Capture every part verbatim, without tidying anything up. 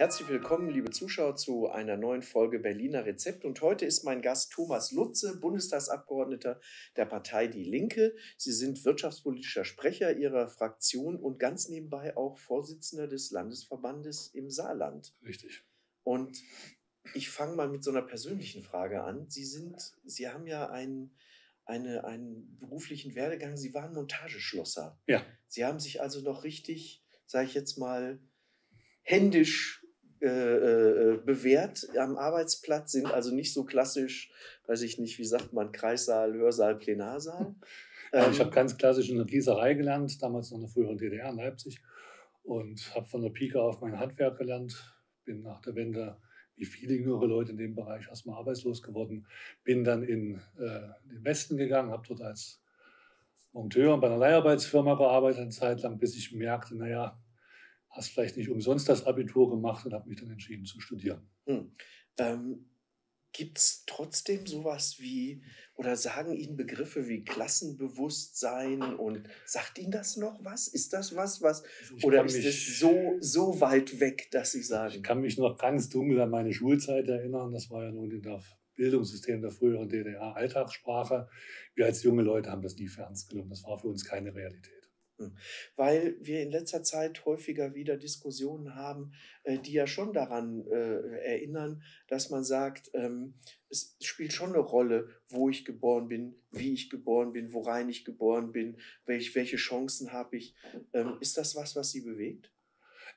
Herzlich willkommen, liebe Zuschauer, zu einer neuen Folge Berliner Rezepte. Und heute ist mein Gast Thomas Lutze, Bundestagsabgeordneter der Partei Die Linke. Sie sind wirtschaftspolitischer Sprecher Ihrer Fraktion und ganz nebenbei auch Vorsitzender des Landesverbandes im Saarland. Richtig. Und ich fange mal mit so einer persönlichen Frage an. Sie sind, Sie haben ja einen, eine, einen beruflichen Werdegang. Sie waren Montageschlosser. Ja. Sie haben sich also noch richtig, sage ich jetzt mal, händisch Äh, äh, bewährt am Arbeitsplatz, sind also nicht so klassisch, weiß ich nicht, wie sagt man, Kreissaal, Hörsaal, Plenarsaal. Ähm, ja, ich habe ganz klassisch in der Gießerei gelernt, damals noch in der früheren D D R in Leipzig, und habe von der Pike auf mein Handwerk gelernt, bin nach der Wende, wie viele jüngere Leute in dem Bereich, erstmal arbeitslos geworden, bin dann in äh, den Westen gegangen, habe dort als Monteur bei einer Leiharbeitsfirma gearbeitet, eine Zeit lang, bis ich merkte, naja, hast vielleicht nicht umsonst das Abitur gemacht, und habe mich dann entschieden zu studieren. Hm. Ähm, gibt es trotzdem sowas wie, oder sagen Ihnen Begriffe wie Klassenbewusstsein, und sagt Ihnen das noch was? Ist das was, was ich oder ist mich, das so, so weit weg, dass Sie sagen? Ich kann mich noch ganz dunkel an meine Schulzeit erinnern. Das war ja nun in der Bildungssystem der früheren D D R Alltagssprache. Wir als junge Leute haben das nie für ernst genommen. Das war für uns keine Realität. Weil wir in letzter Zeit häufiger wieder Diskussionen haben, die ja schon daran äh, erinnern, dass man sagt, ähm, es spielt schon eine Rolle, wo ich geboren bin, wie ich geboren bin, worein ich geboren bin, welch, welche Chancen habe ich. Ähm, ist das was, was Sie bewegt?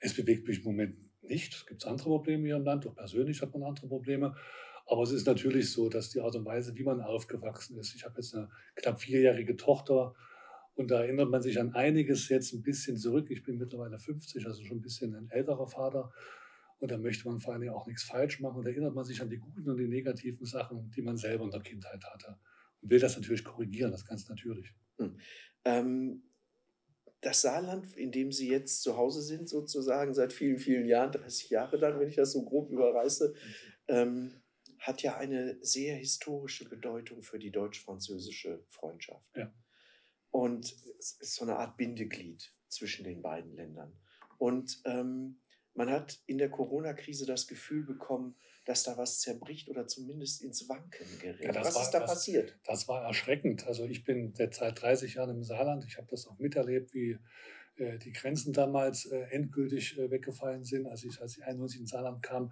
Es bewegt mich im Moment nicht. Es gibt andere Probleme hier im Land, auch persönlich hat man andere Probleme. Aber es ist natürlich so, dass die Art und Weise, wie man aufgewachsen ist, ich habe jetzt eine knapp vierjährige Tochter, und da erinnert man sich an einiges jetzt ein bisschen zurück. Ich bin mittlerweile fünfzig, also schon ein bisschen ein älterer Vater. Und da möchte man vor allem auch nichts falsch machen. Und da erinnert man sich an die guten und die negativen Sachen, die man selber in der Kindheit hatte. Und will das natürlich korrigieren, das ist ganz natürlich. Hm. Ähm, das Saarland, in dem Sie jetzt zu Hause sind, sozusagen seit vielen, vielen Jahren, dreißig Jahre dann, wenn ich das so grob überreiße, ähm, hat ja eine sehr historische Bedeutung für die deutsch-französische Freundschaft. Ja. Und es ist so eine Art Bindeglied zwischen den beiden Ländern. Und ähm, man hat in der Corona-Krise das Gefühl bekommen, dass da was zerbricht oder zumindest ins Wanken gerät. Ja, was war, ist da das, passiert? Das war erschreckend. Also ich bin derzeit dreißig Jahre im Saarland. Ich habe das auch miterlebt, wie äh, die Grenzen damals äh, endgültig äh, weggefallen sind. Also ich, als ich einundneunzig ins Saarland kam,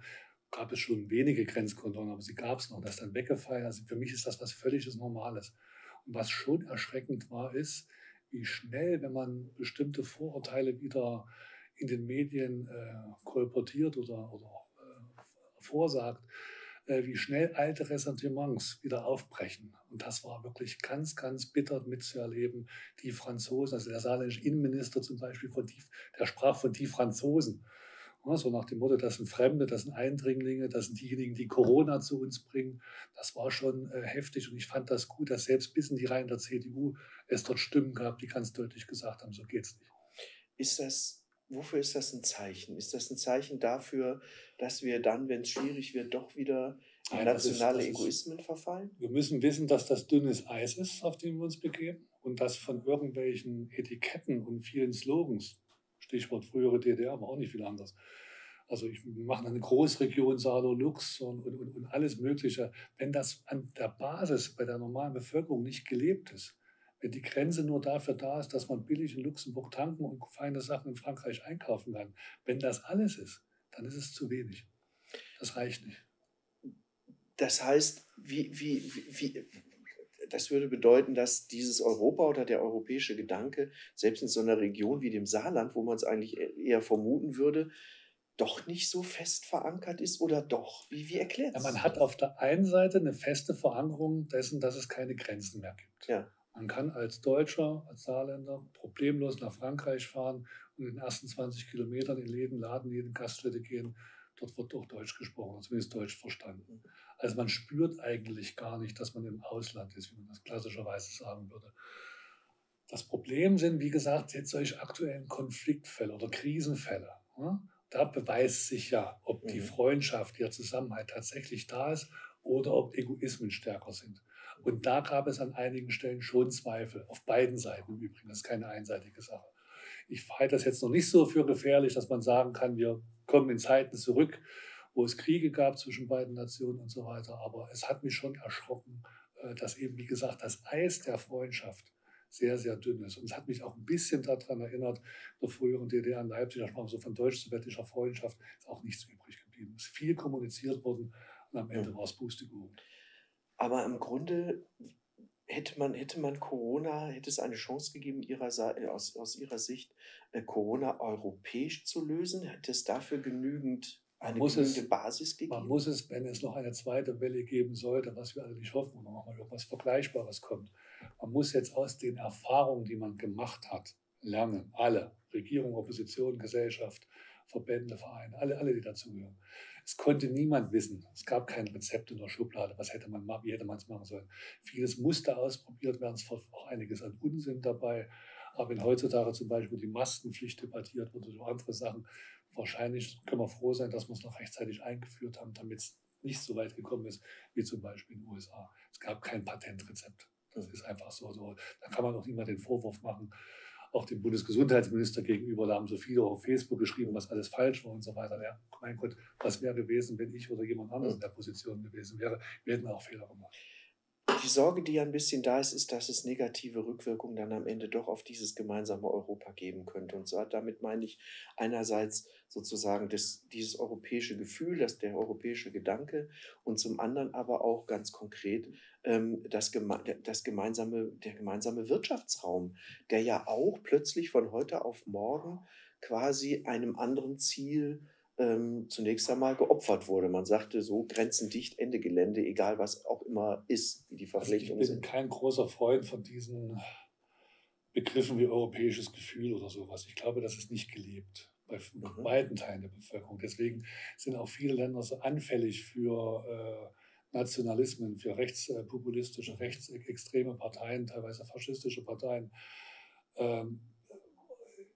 gab es schon wenige Grenzkontrollen, aber sie gab es noch. Das ist dann weggefallen. Also für mich ist das was völlig Normales. Und was schon erschreckend war, ist, wie schnell, wenn man bestimmte Vorurteile wieder in den Medien äh, kolportiert oder, oder äh, vorsagt, äh, wie schnell alte Ressentiments wieder aufbrechen. Und das war wirklich ganz, ganz bitter mitzuerleben. Die Franzosen, also der saarländische Innenminister zum Beispiel, von die, der sprach von die Franzosen. Ja, so nach dem Motto, das sind Fremde, das sind Eindringlinge, das sind diejenigen, die Corona zu uns bringen. Das war schon äh, heftig, und ich fand das gut, dass selbst bis in die Reihen der C D U es dort Stimmen gab, die ganz deutlich gesagt haben, so geht's nicht. Ist das, wofür ist das ein Zeichen? Ist das ein Zeichen dafür, dass wir dann, wenn es schwierig wird, doch wieder in ja, nationale das ist, das Egoismen ist, verfallen? Wir müssen wissen, dass das dünnes Eis ist, auf dem wir uns begeben, und dass von irgendwelchen Etiketten und vielen Slogans, Stichwort frühere D D R, aber auch nicht viel anders. Also ich mache eine Großregion, Saarland, Lux und, und, und alles Mögliche. Wenn das an der Basis bei der normalen Bevölkerung nicht gelebt ist, wenn die Grenze nur dafür da ist, dass man billig in Luxemburg tanken und feine Sachen in Frankreich einkaufen kann, wenn das alles ist, dann ist es zu wenig. Das reicht nicht. Das heißt, wie, wie, wie, das würde bedeuten, dass dieses Europa oder der europäische Gedanke, selbst in so einer Region wie dem Saarland, wo man es eigentlich eher vermuten würde, doch nicht so fest verankert ist, oder doch? Wie, wie erklärt es? Ja, man hat auf der einen Seite eine feste Verankerung dessen, dass es keine Grenzen mehr gibt. Ja. Man kann als Deutscher, als Saarländer problemlos nach Frankreich fahren und in den ersten zwanzig Kilometern in jeden Laden, in jeden Gaststätte gehen. Dort wird auch Deutsch gesprochen, zumindest Deutsch verstanden. Also man spürt eigentlich gar nicht, dass man im Ausland ist, wie man das klassischerweise sagen würde. Das Problem sind, wie gesagt, jetzt solche aktuellen Konfliktfälle oder Krisenfälle. Da beweist sich ja, ob die Freundschaft, der Zusammenhalt tatsächlich da ist oder ob Egoismen stärker sind. Und da gab es an einigen Stellen schon Zweifel, auf beiden Seiten übrigens, das ist keine einseitige Sache. Ich halte das jetzt noch nicht so für gefährlich, dass man sagen kann, wir kommen in Zeiten zurück, wo es Kriege gab zwischen beiden Nationen und so weiter. Aber es hat mich schon erschrocken, dass eben, wie gesagt, das Eis der Freundschaft sehr, sehr dünn ist. Und es hat mich auch ein bisschen daran erinnert, in der früheren D D R in Leipzig, da sprach man so von deutsch-sowjetischer Freundschaft, ist auch nichts übrig geblieben. Es ist viel kommuniziert worden und am Ende war es Pustekuchen. Aber im Grunde hätte man, hätte man Corona, hätte es eine Chance gegeben, ihrer, aus, aus Ihrer Sicht Corona europäisch zu lösen? Hätte es dafür genügend... Eine muss es, Basis gegeben. Man muss es, wenn es noch eine zweite Welle geben sollte, was wir alle nicht hoffen, und nochmal irgendwas Vergleichbares kommt. Man muss jetzt aus den Erfahrungen, die man gemacht hat, lernen. Alle, Regierung, Opposition, Gesellschaft, Verbände, Vereine, alle, alle die dazugehören. Es konnte niemand wissen. Es gab kein Rezept in der Schublade. Was hätte man, wie hätte man es machen sollen? Vieles musste ausprobiert werden. Es war auch einiges an Unsinn dabei. Aber wenn heutzutage zum Beispiel die Maskenpflicht debattiert wird und so andere Sachen, wahrscheinlich können wir froh sein, dass wir es noch rechtzeitig eingeführt haben, damit es nicht so weit gekommen ist, wie zum Beispiel in den U S A. Es gab kein Patentrezept. Das ist einfach so. so. Da kann man auch nicht mal den Vorwurf machen, auch dem Bundesgesundheitsminister gegenüber. Da haben so viele auf Facebook geschrieben, was alles falsch war und so weiter. Ja, mein Gott, was wäre gewesen, wenn ich oder jemand anderes in der Position gewesen wäre? Wir hätten auch Fehler gemacht. Die Sorge, die ja ein bisschen da ist, ist, dass es negative Rückwirkungen dann am Ende doch auf dieses gemeinsame Europa geben könnte. Und zwar damit meine ich einerseits sozusagen das, dieses europäische Gefühl, das, der europäische Gedanke und zum anderen aber auch ganz konkret ähm, das, das gemeinsame, der gemeinsame Wirtschaftsraum, der ja auch plötzlich von heute auf morgen quasi einem anderen Ziel Ähm, zunächst einmal geopfert wurde. Man sagte so, Grenzen dicht, Ende Gelände, egal was auch immer ist, wie die Verpflichtungen also sind. Ich bin kein großer Freund von diesen Begriffen wie europäisches Gefühl oder sowas. Ich glaube, das ist nicht gelebt bei mhm. weiten Teilen der Bevölkerung. Deswegen sind auch viele Länder so anfällig für äh, Nationalismen, für rechtspopulistische, rechtsextreme Parteien, teilweise faschistische Parteien. Ähm,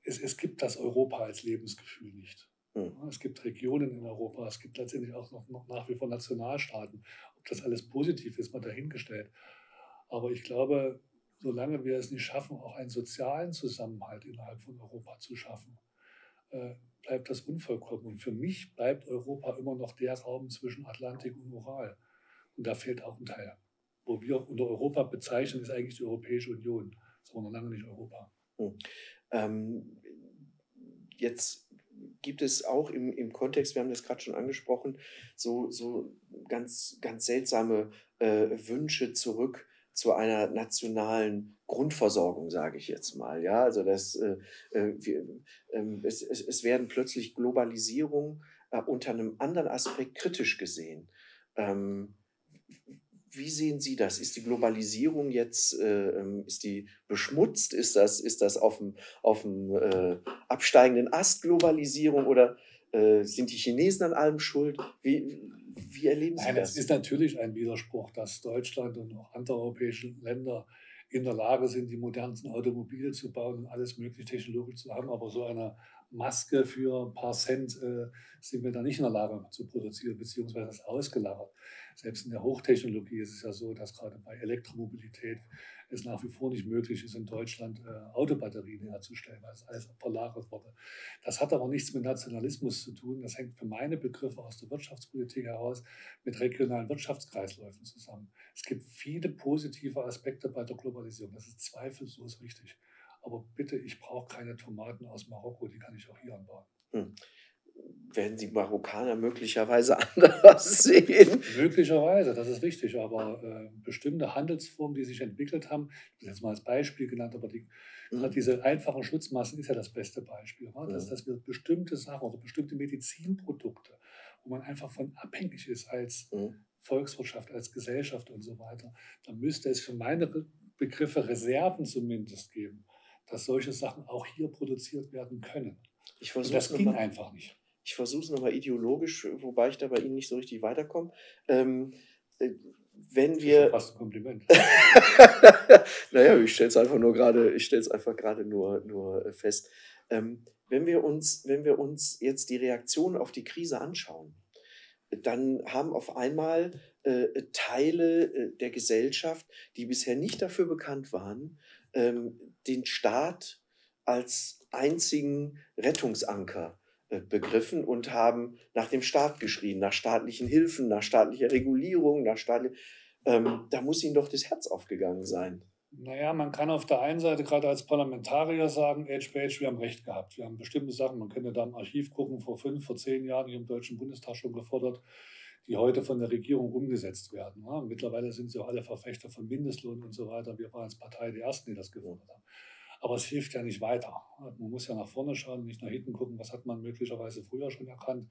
es, es gibt das Europa als Lebensgefühl nicht. Es gibt Regionen in Europa, es gibt letztendlich auch noch, noch nach wie vor Nationalstaaten. Ob das alles positiv ist, mal dahingestellt. Aber ich glaube, solange wir es nicht schaffen, auch einen sozialen Zusammenhalt innerhalb von Europa zu schaffen, äh, bleibt das unvollkommen. Und für mich bleibt Europa immer noch der Raum zwischen Atlantik und Ural. Und da fehlt auch ein Teil. Wo wir unter Europa bezeichnen, ist eigentlich die Europäische Union. Das ist aber noch lange nicht Europa. Oh. Ähm, jetzt... gibt es auch im, im Kontext, wir haben das gerade schon angesprochen, so, so ganz, ganz seltsame äh, Wünsche zurück zu einer nationalen Grundversorgung, sage ich jetzt mal. Ja, also das, äh, wir, äh, es, es, es werden plötzlich Globalisierung äh, unter einem anderen Aspekt kritisch gesehen. Ähm, Wie sehen Sie das? Ist die Globalisierung jetzt, äh, ist die beschmutzt? Ist das, ist das auf dem, auf dem äh, absteigenden Ast Globalisierung oder äh, sind die Chinesen an allem schuld? Wie, wie erleben Sie Nein, das? Es ist natürlich ein Widerspruch, dass Deutschland und auch andere europäische Länder in der Lage sind, die modernsten Automobile zu bauen und alles mögliche technologisch zu haben, aber so eine Maske für ein paar Cent äh, sind wir da nicht in der Lage zu produzieren, beziehungsweise das ausgelagert. Selbst in der Hochtechnologie ist es ja so, dass gerade bei Elektromobilität es nach wie vor nicht möglich ist, in Deutschland äh, Autobatterien herzustellen, weil es alles verlagert wurde. Das hat aber nichts mit Nationalismus zu tun. Das hängt für meine Begriffe aus der Wirtschaftspolitik heraus mit regionalen Wirtschaftskreisläufen zusammen. Es gibt viele positive Aspekte bei der Globalisierung. Das ist zweifellos richtig. Aber bitte, ich brauche keine Tomaten aus Marokko, die kann ich auch hier anbauen. Hm. Werden die Marokkaner möglicherweise anders sehen? Möglicherweise, das ist richtig. Aber äh, bestimmte Handelsformen, die sich entwickelt haben, ich habe das jetzt mal als Beispiel genannt, aber die, hm. diese einfachen Schutzmassen ist ja das beste Beispiel. Hm. Dass, dass wir bestimmte Sachen oder bestimmte Medizinprodukte, wo man einfach von abhängig ist als hm. Volkswirtschaft, als Gesellschaft und so weiter, da müsste es für meine Begriffe Reserven zumindest geben, dass solche Sachen auch hier produziert werden können. Ich das ging mal, einfach nicht. Ich versuche es nochmal ideologisch, wobei ich da bei Ihnen nicht so richtig weiterkomme. Ähm, äh, wenn wir... Das ist fast ein Kompliment. Naja, ich stelle es einfach nur gerade, ich stelle es einfach gerade nur, nur fest. Ähm, wenn wir uns, wenn wir uns jetzt die Reaktion auf die Krise anschauen, dann haben auf einmal äh, Teile äh, der Gesellschaft, die bisher nicht dafür bekannt waren, den Staat als einzigen Rettungsanker äh, begriffen und haben nach dem Staat geschrien, nach staatlichen Hilfen, nach staatlicher Regulierung, nach staatlichen... Ähm, da muss ihnen doch das Herz aufgegangen sein. Naja, man kann auf der einen Seite gerade als Parlamentarier sagen, Edge Page, wir haben Recht gehabt. Wir haben bestimmte Sachen, man könnte da im Archiv gucken, vor fünf, vor zehn Jahren hier im Deutschen Bundestag schon gefordert, die heute von der Regierung umgesetzt werden. Ja, mittlerweile sind sie auch alle Verfechter von Mindestlohn und so weiter. Wir waren als Partei die Ersten, die das gefordert haben. Aber es hilft ja nicht weiter. Man muss ja nach vorne schauen, nicht nach hinten gucken, was hat man möglicherweise früher schon erkannt.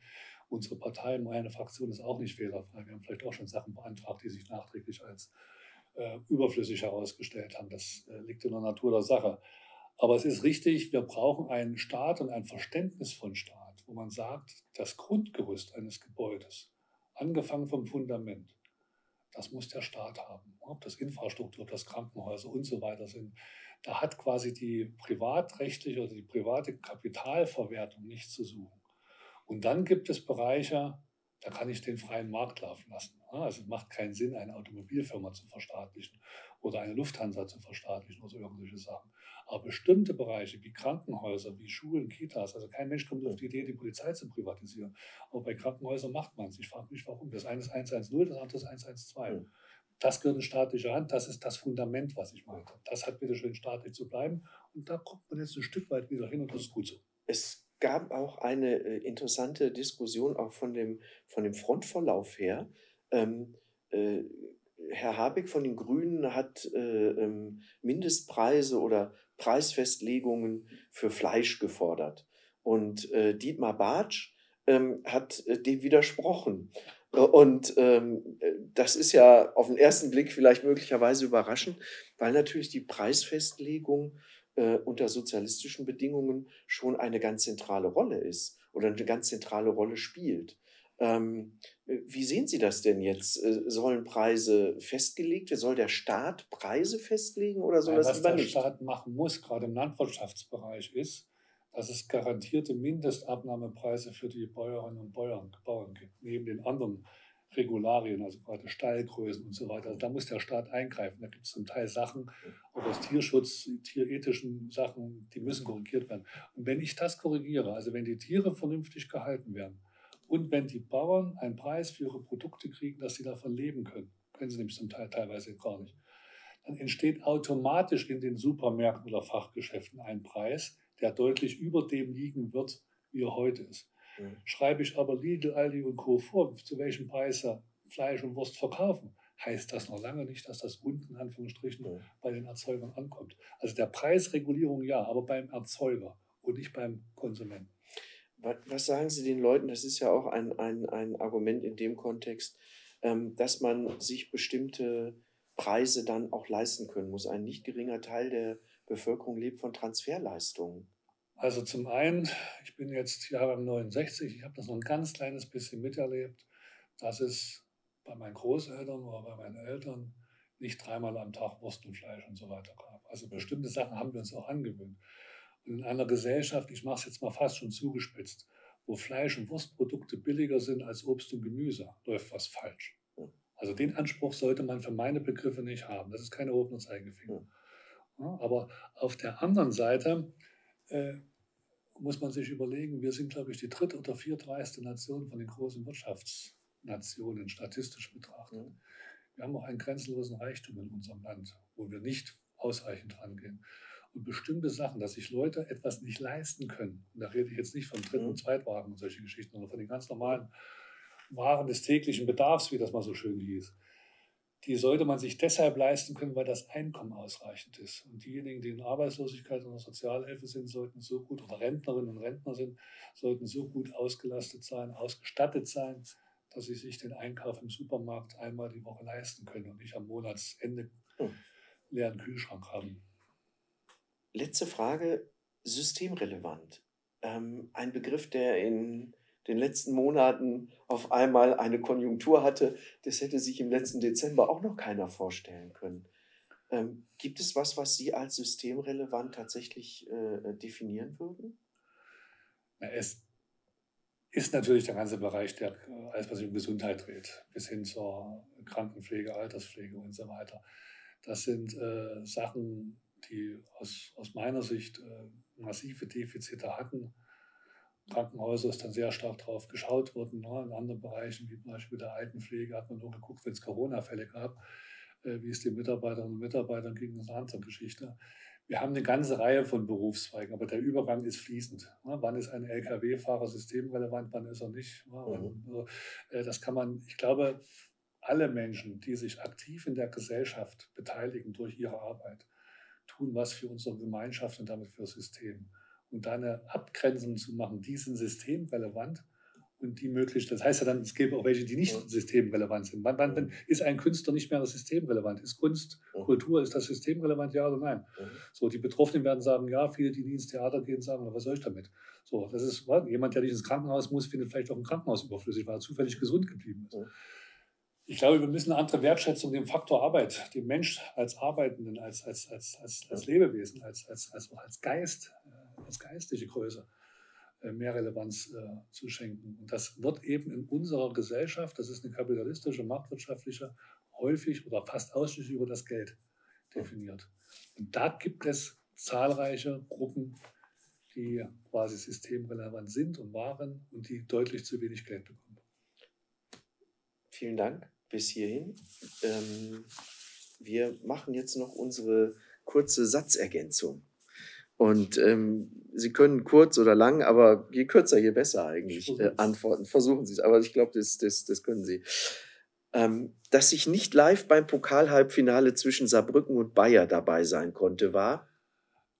Unsere Partei, meine Fraktion ist auch nicht fehlerfrei. Wir haben vielleicht auch schon Sachen beantragt, die sich nachträglich als Äh, überflüssig herausgestellt haben. Das äh, liegt in der Natur der Sache. Aber es ist richtig, wir brauchen einen Staat und ein Verständnis von Staat, wo man sagt, das Grundgerüst eines Gebäudes, angefangen vom Fundament, das muss der Staat haben. Ob das Infrastruktur, ob das Krankenhäuser und so weiter sind. Da hat quasi die privatrechtliche oder die private Kapitalverwertung nichts zu suchen. Und dann gibt es Bereiche, da kann ich den freien Markt laufen lassen. Also es macht keinen Sinn, eine Automobilfirma zu verstaatlichen oder eine Lufthansa zu verstaatlichen oder so irgendwelche Sachen. Aber bestimmte Bereiche wie Krankenhäuser, wie Schulen, Kitas, also kein Mensch kommt auf die Idee, die Polizei zu privatisieren. Aber bei Krankenhäusern macht man es. Ich frage mich, warum. Das eine ist hundertzehn, das andere ist hundertzwölf. Das gehört in staatliche Hand. Das ist das Fundament, was ich meinte. Das hat bitte schön staatlich zu bleiben. Und da kommt man jetzt ein Stück weit wieder hin und das ist gut so. Es gab auch eine interessante Diskussion, auch von dem, von dem Frontverlauf her. Ähm, äh, Herr Habeck von den Grünen hat äh, ähm, Mindestpreise oder Preisfestlegungen für Fleisch gefordert. Und äh, Dietmar Bartsch ähm, hat äh, dem widersprochen. Äh, und ähm, das ist ja auf den ersten Blick vielleicht möglicherweise überraschend, weil natürlich die Preisfestlegung äh, unter sozialistischen Bedingungen schon eine ganz zentrale Rolle ist oder eine ganz zentrale Rolle spielt. Ähm, wie sehen Sie das denn jetzt? Sollen Preise festgelegt werden? Soll der Staat Preise festlegen oder soll ja, das lieber nicht? Was der Staat machen muss, gerade im Landwirtschaftsbereich, ist, dass es garantierte Mindestabnahmepreise für die Bäuerinnen und Bauern, Bauern gibt, neben den anderen Regularien, also gerade Stallgrößen und so weiter. Also da muss der Staat eingreifen. Da gibt es zum Teil Sachen, auch aus Tierschutz, tierethischen Sachen, die müssen korrigiert werden. Und wenn ich das korrigiere, also wenn die Tiere vernünftig gehalten werden, und wenn die Bauern einen Preis für ihre Produkte kriegen, dass sie davon leben können, können sie nämlich zum Teil teilweise gar nicht, dann entsteht automatisch in den Supermärkten oder Fachgeschäften ein Preis, der deutlich über dem liegen wird, wie er heute ist. Mhm. Schreibe ich aber Lidl, Aldi und Co. vor, zu welchem Preis sie Fleisch und Wurst verkaufen, heißt das noch lange nicht, dass das unten in Anführungsstrichen mhm. bei den Erzeugern ankommt. Also der Preisregulierung ja, aber beim Erzeuger und nicht beim Konsumenten. Was sagen Sie den Leuten? Das ist ja auch ein, ein, ein Argument in dem Kontext, ähm, dass man sich bestimmte Preise dann auch leisten können muss. Ein nicht geringer Teil der Bevölkerung lebt von Transferleistungen. Also zum einen, ich bin jetzt Jahre neunundsechzig, ich habe das noch ein ganz kleines bisschen miterlebt, dass es bei meinen Großeltern oder bei meinen Eltern nicht dreimal am Tag Wurst und Fleisch und so weiter gab. Also bestimmte Sachen haben wir uns auch angewöhnt. In einer Gesellschaft, ich mache es jetzt mal fast schon zugespitzt, wo Fleisch- und Wurstprodukte billiger sind als Obst und Gemüse, läuft was falsch. Also den Anspruch sollte man für meine Begriffe nicht haben. Das ist kein erhobener Zeigefinger. Ja, aber auf der anderen Seite äh, muss man sich überlegen, wir sind, glaube ich, die dritt- oder viertreichste Nation von den großen Wirtschaftsnationen, statistisch betrachtet. Wir haben auch einen grenzenlosen Reichtum in unserem Land, wo wir nicht ausreichend rangehen. Und bestimmte Sachen, dass sich Leute etwas nicht leisten können. Und da rede ich jetzt nicht von Dritt- und Zweitwagen und solche Geschichten, sondern von den ganz normalen Waren des täglichen Bedarfs, wie das mal so schön hieß. Die sollte man sich deshalb leisten können, weil das Einkommen ausreichend ist. Und diejenigen, die in Arbeitslosigkeit oder Sozialhilfe sind, sollten so gut, oder Rentnerinnen und Rentner sind, sollten so gut ausgelastet sein, ausgestattet sein, dass sie sich den Einkauf im Supermarkt einmal die Woche leisten können und nicht am Monatsende leeren Kühlschrank haben. Letzte Frage, systemrelevant. Ähm, ein Begriff, der in den letzten Monaten auf einmal eine Konjunktur hatte, das hätte sich im letzten Dezember auch noch keiner vorstellen können. Ähm, gibt es was, was Sie als systemrelevant tatsächlich äh, definieren würden? Na, es ist natürlich der ganze Bereich, der alles, was sich um Gesundheit dreht, bis hin zur Krankenpflege, Alterspflege und so weiter. Das sind äh, Sachen, die aus, aus meiner Sicht äh, massive Defizite hatten. Krankenhäuser ist dann sehr stark drauf geschaut worden. Ne? In anderen Bereichen, wie zum Beispiel der Altenpflege, hat man nur geguckt, wenn es Corona-Fälle gab, äh, wie es den Mitarbeiterinnen und Mitarbeitern ging, das ist eine andere Geschichte. Wir haben eine ganze Reihe von Berufszweigen, aber der Übergang ist fließend. Ne? Wann ist ein L K W-Fahrer systemrelevant, wann ist er nicht? Ne? Und, also, äh, das kann man, ich glaube, alle Menschen, die sich aktiv in der Gesellschaft beteiligen durch ihre Arbeit, tun was für unsere Gemeinschaft und damit für das System. Und da eine Abgrenzung zu machen, die sind systemrelevant und die möglich. Das heißt ja dann, es gäbe auch welche, die nicht ja. systemrelevant sind. Wann, wann ist ein Künstler nicht mehr systemrelevant? Ist Kunst, ja. Kultur, ist das systemrelevant, ja oder nein? Ja. So, die Betroffenen werden sagen, ja, viele, die nie ins Theater gehen, sagen, was soll ich damit? So, das ist jemand, der nicht ins Krankenhaus muss, findet vielleicht auch im Krankenhaus überflüssig, weil er zufällig gesund geblieben ist. Ja. Ich glaube, wir müssen eine andere Wertschätzung dem Faktor Arbeit, dem Mensch als Arbeitenden, als, als, als, als, als Lebewesen, als, als, als, als Geist, als geistige Größe mehr Relevanz äh, zu schenken. Und das wird eben in unserer Gesellschaft, das ist eine kapitalistische, marktwirtschaftliche, häufig oder fast ausschließlich über das Geld definiert. Und da gibt es zahlreiche Gruppen, die quasi systemrelevant sind und waren und die deutlich zu wenig Geld bekommen. Vielen Dank. Bis hierhin. Ähm, wir machen jetzt noch unsere kurze Satzergänzung. Und ähm, Sie können kurz oder lang, aber je kürzer, je besser eigentlich äh, antworten. Versuchen Sie es, aber ich glaube, das, das, das können Sie. Ähm, dass ich nicht live beim Pokalhalbfinale zwischen Saarbrücken und Bayer dabei sein konnte, war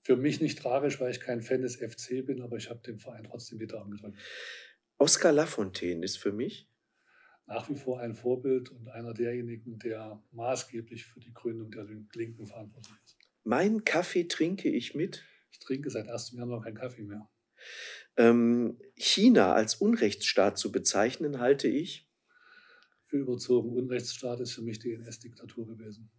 für mich nicht tragisch, weil ich kein Fan des F C bin, aber ich habe dem Verein trotzdem die Daumen gedrückt. Oscar Lafontaine ist für mich nach wie vor ein Vorbild und einer derjenigen, der maßgeblich für die Gründung der Linken verantwortlich ist. Meinen Kaffee trinke ich mit? Ich trinke seit erstem Januar keinen Kaffee mehr. Ähm, China als Unrechtsstaat zu bezeichnen, halte ich für überzogen. Unrechtsstaat ist für mich die N S-Diktatur gewesen.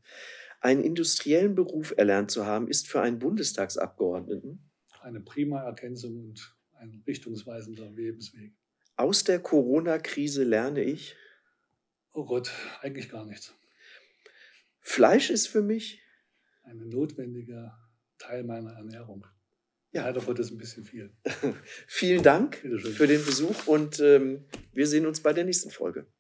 Einen industriellen Beruf erlernt zu haben, ist für einen Bundestagsabgeordneten eine prima Ergänzung und ein richtungsweisender Lebensweg. Aus der Corona-Krise lerne ich? Oh Gott, eigentlich gar nichts. Fleisch ist für mich ein notwendiger Teil meiner Ernährung. Ja, leider ja, heute ist ein bisschen viel. Vielen Dank für den Besuch und ähm, wir sehen uns bei der nächsten Folge.